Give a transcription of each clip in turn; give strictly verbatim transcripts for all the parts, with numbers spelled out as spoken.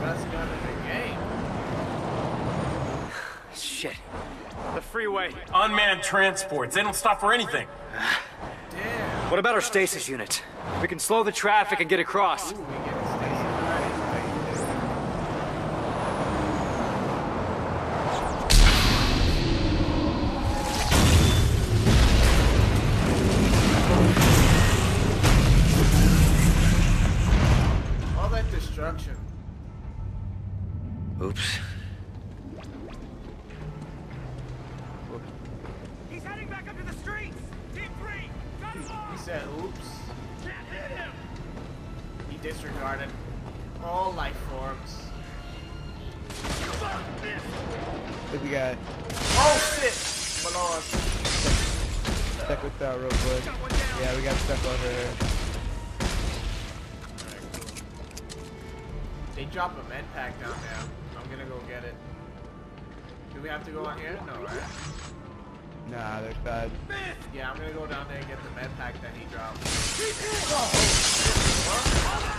Best gun in the game. Shit. The freeway. Unmanned transports. They don't stop for anything. Damn. What about our stasis units? We can slow the traffic and get across. Ooh, we get Oops. He's heading back up to the streets. Team three, got him off. He said, "Oops." Can't hit him. He disregarded all life forms. Fuck this. Look, we got. Oh shit! Malone. Stuck, stuck with that real quick. Yeah, we got stuck over there. They drop a med pack down there. I'm gonna go get it. Do we have to go on here? No, right? Nah, they're bad. Yeah, I'm gonna go down there and get the med pack that he dropped. Oh.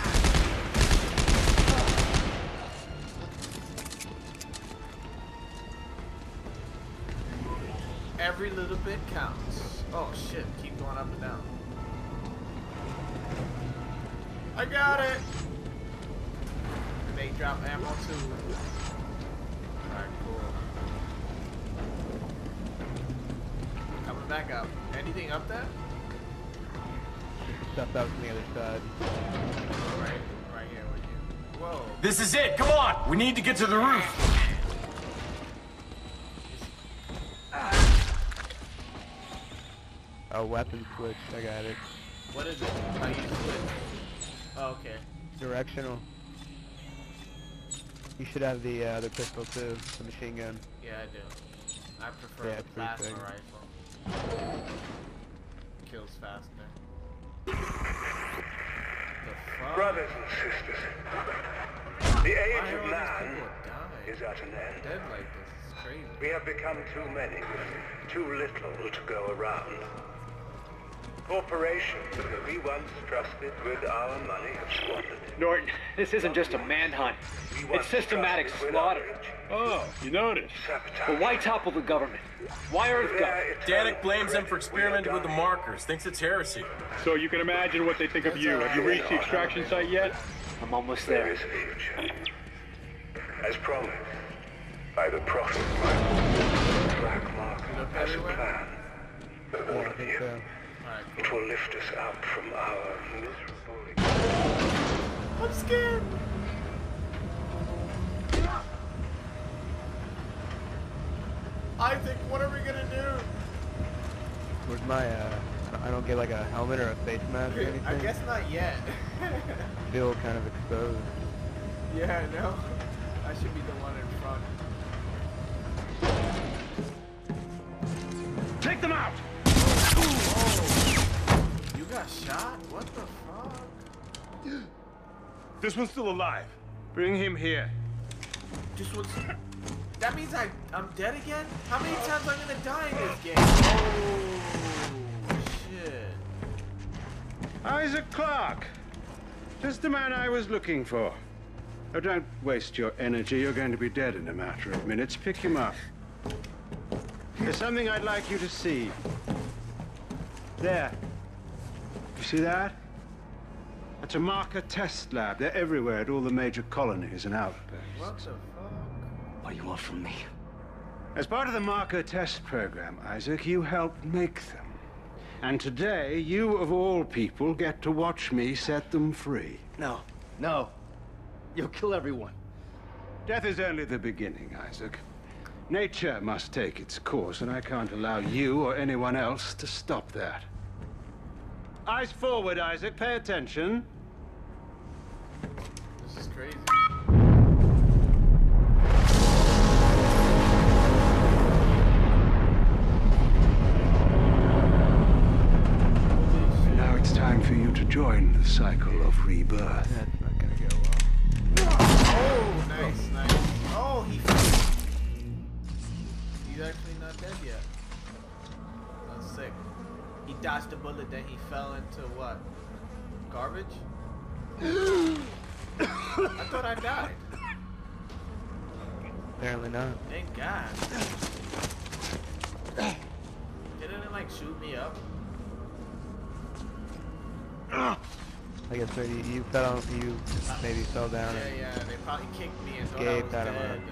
Every little bit counts. Oh shit, keep going up and down. I got it! They drop ammo too. Alright, cool. Coming back up. Anything up there? Stuff out from the other side. Right, right here with you. Whoa. This is it! Come on! We need to get to the roof! Oh, weapon switch. I got it. What is it? How you switch? Oh, okay. Directional. You should have the other uh, pistol too, the machine gun. Yeah, I do. I prefer yeah, the plasma thing. Rifle. Kills faster. The fuck? Brothers and sisters, the age of man is at an end. Dead like this is crazy. We have become too many with too little to go around. Corporations that we once trusted with our money have squandered. Norton, this isn't just a manhunt. It's systematic slaughter. Oh, you noticed. But why topple the government? Why Earth government? Danic blames them for experimenting with the markers. Thinks it's heresy. So you can imagine what they think of you. Have you reached the extraction site yet? I'm almost there. There is a future. As promised, by the prophet Michael Walker, has a plan for all of you. It will lift us up from our miserable... I'm scared! Isaac, what are we gonna do? Where's my, uh... I don't get like a helmet or a face mask or anything? I guess not yet. Still kind of exposed. Yeah, I know. I should be the one in front. Take them out! Got shot? What the fuck? This one's still alive. Bring him here. This one's... That means I, I'm dead again? How many times am I gonna die in this game? Oh, shit. Isaac Clarke. Just the man I was looking for. Oh, don't waste your energy. You're going to be dead in a matter of minutes. Pick him up. There's something I'd like you to see. There. You see that? That's a marker test lab. They're everywhere at all the major colonies and outposts. What the fuck? What do you want from me? As part of the marker test program, Isaac, you helped make them. And today, you of all people get to watch me set them free. No, no. You'll kill everyone. Death is only the beginning, Isaac. Nature must take its course, and I can't allow you or anyone else to stop that. Eyes forward, Isaac. Pay attention. This is crazy. Now it's time for you to join the cycle of rebirth. That's not gonna go well. Oh, nice, nice. Oh, he... He's actually not dead yet. That's sick. He dodged a bullet, then he fell into what? Garbage? I thought I died. Apparently not. Thank God. Didn't it like shoot me up? I guess maybe you fell on you maybe fell down. Yeah, yeah, they probably kicked me and thought I was dead. And then,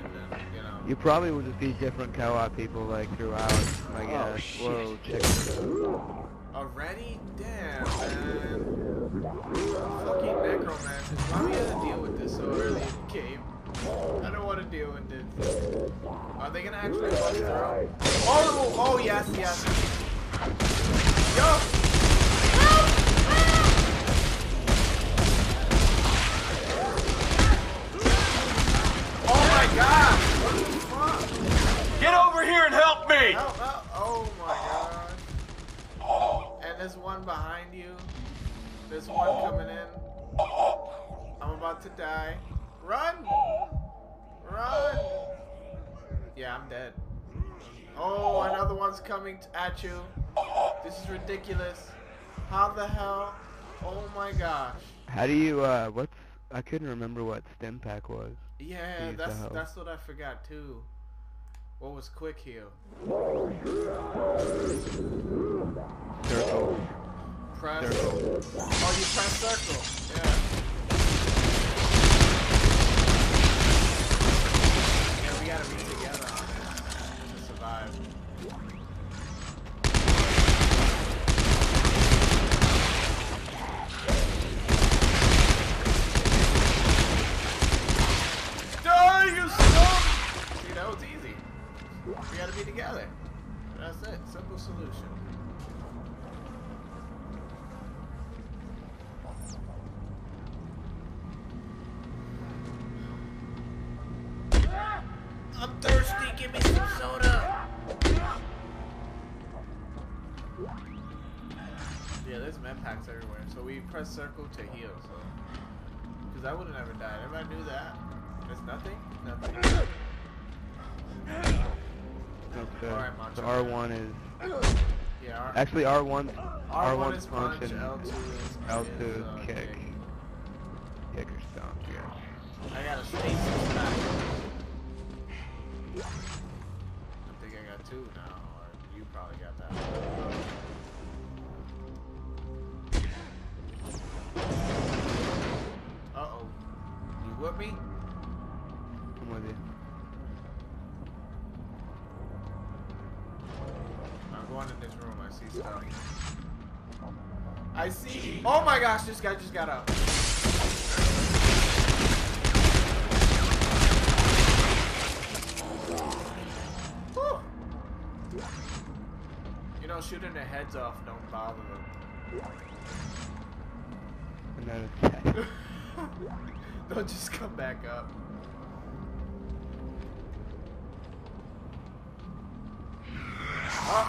you know. You probably would just see different co-op people like throughout. I guess. Oh, shit. Whoa, chicken. Already? Damn, man. Fucking necromancers. Why we gotta deal with this so early in the game? I don't want to deal with this. Are they gonna actually bust through? Oh, oh yes, yes. Yo. God, what the fuck? Get over here and help me! Help, help. Oh my God. Oh. And there's one behind you. There's one coming in. I'm about to die. Run! Run! Yeah, I'm dead. Oh, another one's coming at you. This is ridiculous. How the hell? Oh my gosh. How do you, uh, what's... I couldn't remember what stim pack was. Yeah, that's that's what I forgot too. What was quick heal? Circle. Press. Circle. Oh, you press circle. Yeah. Yeah, we gotta be together on it to survive. We gotta be together. That's it. Simple solution. I'm thirsty. Give me some soda. Yeah, there's med packs everywhere. So we press circle to heal. So, because I would have never died. Everybody knew that. There's nothing. Nothing. Okay. Right, so R one is yeah, R actually R one. R one is punch. L two is L two is, uh, kick. kick. Kick or stomp. Yeah. I got a stasis back. I think I got two now. Or you probably got that. Uh oh. You with me? I'm with you. In this room, I see stuff. I see. Oh my gosh, this guy just got out. Whew. You know, shooting their heads off don't bother them. Another don't just come back up. Oh.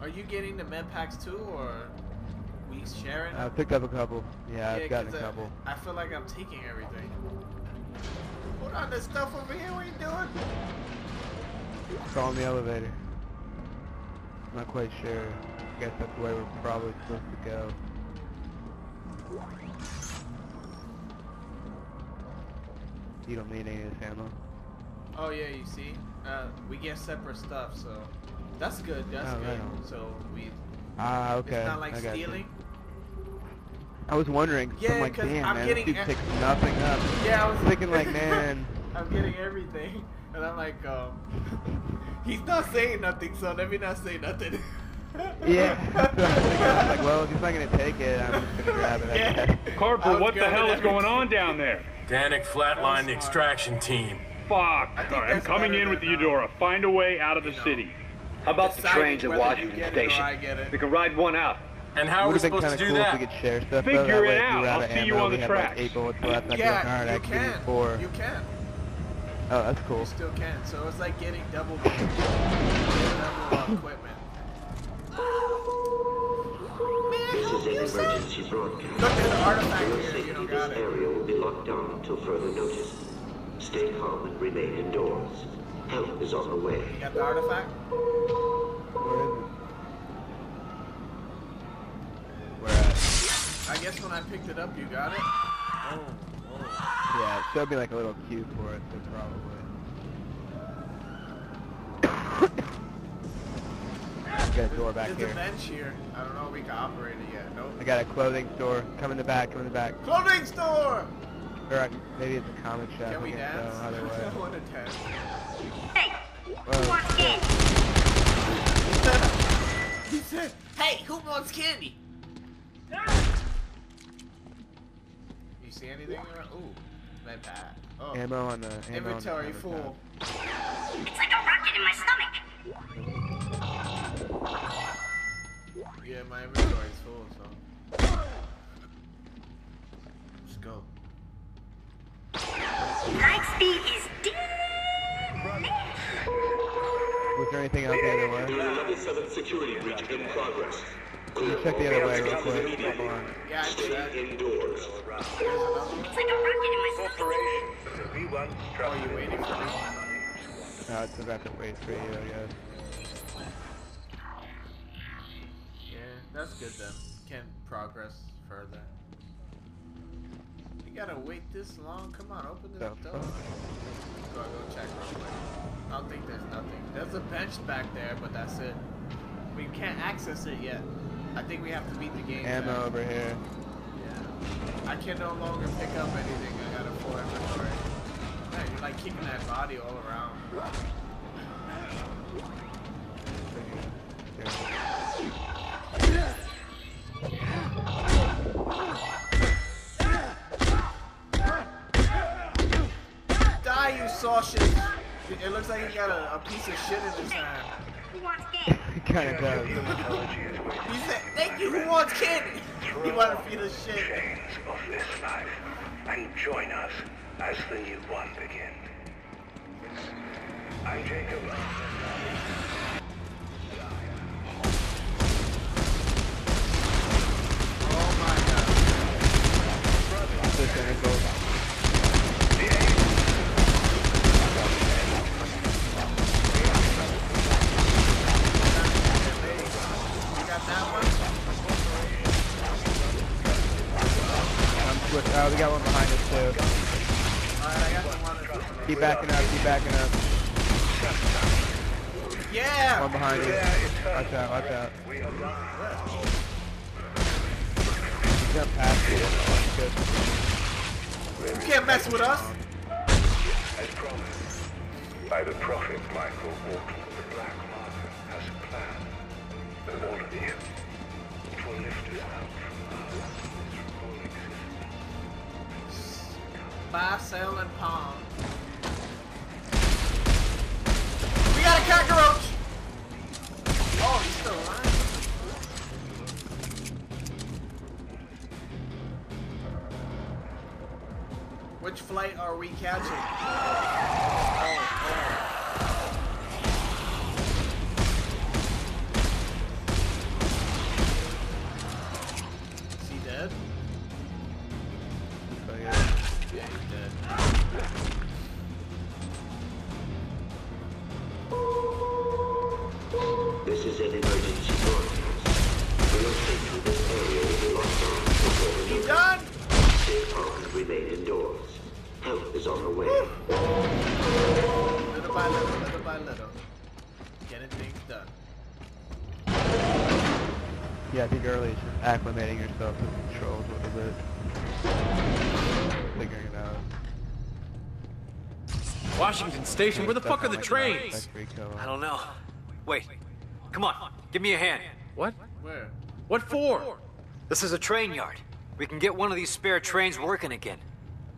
Are you getting the med packs too, or? Sharing. I picked up a couple. Yeah, yeah I've gotten a couple. I, I feel like I'm taking everything. Hold on, there's stuff over here. What are you doing? It's all in the elevator. I'm not quite sure. I guess that's the way we're probably supposed to go. You don't need any of this ammo. Oh yeah, you see? Uh, we get separate stuff, so that's good. That's oh, good. Right. So we. Ah, okay. It's not like I stealing. I was wondering. Yeah, I'm like, damn, I'm man, getting this dude picks nothing up. Yeah, I was thinking like, man. I'm getting everything, and I'm like, um, he's not saying nothing, so let me not say nothing. Yeah. So I was like, well, if he's not gonna take it, I'm just gonna grab it. Yeah. Corporal, what the hell is going on down there? Danic flatlined the extraction team. Fuck! Right, I'm coming in with the Eudora. Now. Find a way out of the you city. Know. How about the trains at Washington Station? We can ride one out. And how are we supposed to do cool that? If we could share stuff, figure it out. I'll see you on the track. Like left, yeah, you can. Four. You can. Oh, that's cool. You still can. So it's like getting double, double equipment. Man, is an emergency broadcast. For your safety, this area will be locked down until further notice. Stay calm and remain indoors. Help is on the way. You got the artifact? Where is it? Where at? I guess when I picked it up, you got it? Oh, oh. Yeah, there'll be like a little cue for it, so probably. I got a door back here. There's a bench here. I don't know if we can operate it yet. Nope. I got a clothing store. Come in the back, come in the back. Clothing store! Or maybe it's a comic shop. Can we dance? I don't want to dance. Hey, who wants candy? He said, hey, who wants candy? You see anything around? Ooh, med pack. Oh. Ammo on the ammo inventory on the full. It's like a rocket in my stomach. Yeah, my inventory is full, so. Let's go. Light speed is deep. Was there anything out the other way? level seven security breach in progress. Let's check the other way real quick. Yeah, stay indoors. It's like a rocket in my stomach. Are you waiting for me? No, it's about to wait for you, I guess. Yeah, that's good then. Can progress further. You gotta wait this long? Come on, open this door. So I'll go check real quick. I don't think there's nothing. There's a bench back there, but that's it. We can't access it yet. I think we have to beat the game. Ammo back. Over here. Yeah. I can no longer pick up anything. I got a full inventory. Man, you're like kicking that body all around. It looks like he got a, a piece of shit in his hand. Who wants candy? Kind of does. He said, thank you, who wants candy? He wanted to feed us shit. Chains of this life, and join us as the new one begins. I'm Jacob. Oh my god. This Oh, we got one behind us too. Alright, I got one. Keep backing up, keep backing up. Yeah! One behind you. Watch out, watch out. Jump past you. You can't mess with us! As promised, by the prophet Michael Walker, the Black Market has a plan. For all of you, it will lift us out from us. Buy, sell, and palm. We got a cockroach! Oh, he's still alive. Which flight are we catching? Oh, oh. Yeah, I think early it's just acclimating yourself to the controls a little bit. Figuring it out. Washington Station, where the fuck are the trains? I don't know. Wait, come on, give me a hand. What? Where? What for? This is a train yard. We can get one of these spare trains working again.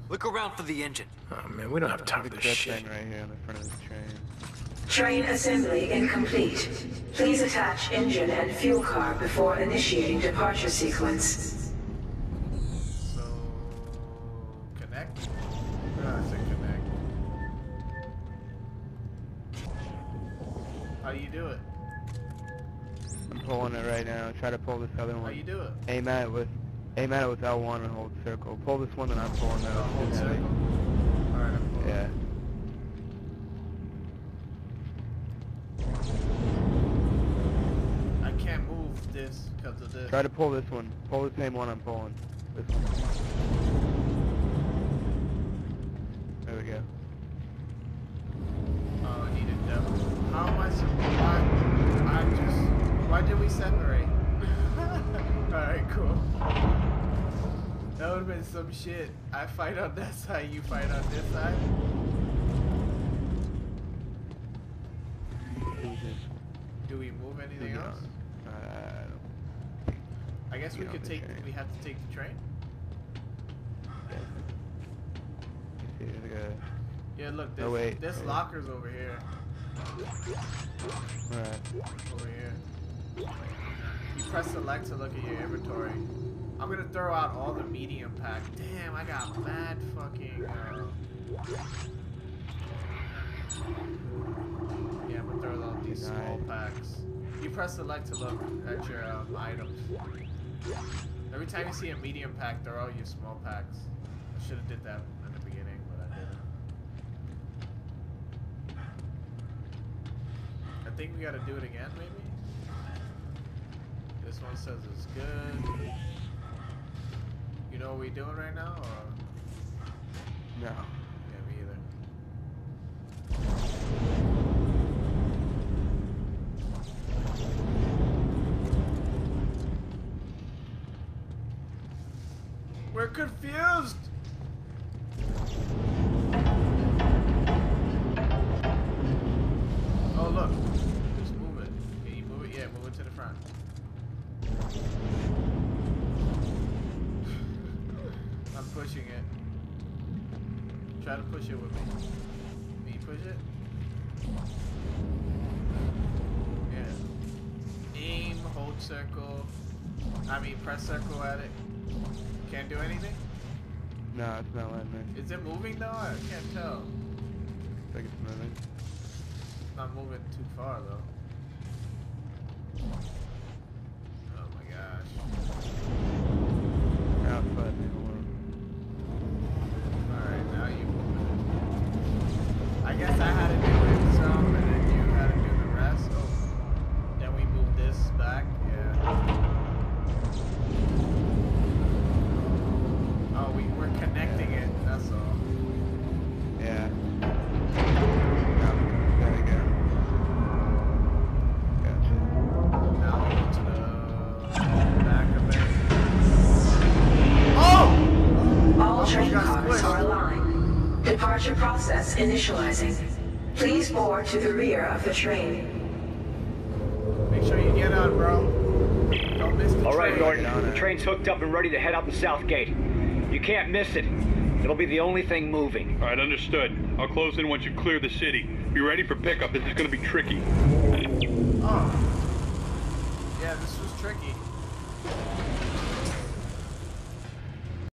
Look around for the engine. Oh man, we don't have time for this shit. Thing right here in the front of the train. Train assembly incomplete. Please attach engine and fuel car before initiating departure sequence. So... connect? No, I said connect. How do you do it? I'm pulling it right now. Try to pull this other one. How you do it? Aim at it with, aim at it with L one and hold circle. Pull this one and I'm pulling that. Hold circle. All right, I'm pulling. Yeah. I can't move this because of this. Try to pull this one. Pull the same one I'm pulling. This one. There we go. Oh, I need a devil. How am I surprised? I just... Why did we separate? Alright, cool. That would've been some shit. I fight on that side, you fight on this side. Do we move anything else? Uh, I guess we could take... The, we have to take the train? Yeah, look, there's, oh, wait, there's wait. lockers over here. Alright. Over here. You press select to look at your inventory. I'm gonna throw out all the medium pack. Damn, I got mad fucking... Uh... Yeah, I'm gonna throw out these small packs. You press select to look at your um, items. Every time you see a medium pack, throw out your small packs. I should've did that. I think we gotta do it again, maybe? This one says it's good. You know what we doing right now, or? No. Yeah, me either. We're confused! Try to push it with me. Can you push it? Yeah. Aim, hold circle. I mean, press circle at it. Can't do anything? No, it's not letting me. Is it moving though? I can't tell. I think it's moving. It's not moving too far though. Oh my gosh. Now it's letting me move. I guess I had to do it some, and then you had to do the rest. Oh, then we move this back. Yeah. Oh, we were connecting it. That's all. Yeah. There we go. Gotcha. Now we go to the back of it. Oh! All train cars are aligned. Departure process initializing. Please board to the rear of the train. Make sure you get out, bro. Don't miss the train. All right, Norton. The train's hooked up and ready to head out the south gate. You can't miss it. It'll be the only thing moving. All right, understood. I'll close in once you clear the city. Be ready for pickup. This is going to be tricky. Oh. Yeah, this was tricky.